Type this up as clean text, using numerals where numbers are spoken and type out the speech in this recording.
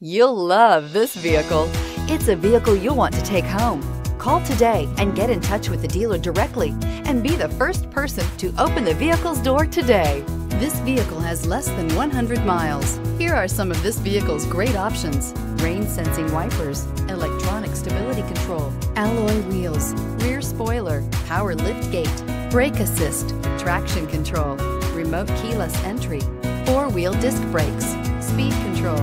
You'll love this vehicle. It's a vehicle you'll want to take home. Call today and get in touch with the dealer directly and be the first person to open the vehicle's door today. This vehicle has less than 100 miles. Here are some of this vehicle's great options: rain sensing wipers, electronic stability control, alloy wheels, rear spoiler, power lift gate, brake assist, traction control, remote keyless entry, four-wheel disc brakes, speed control.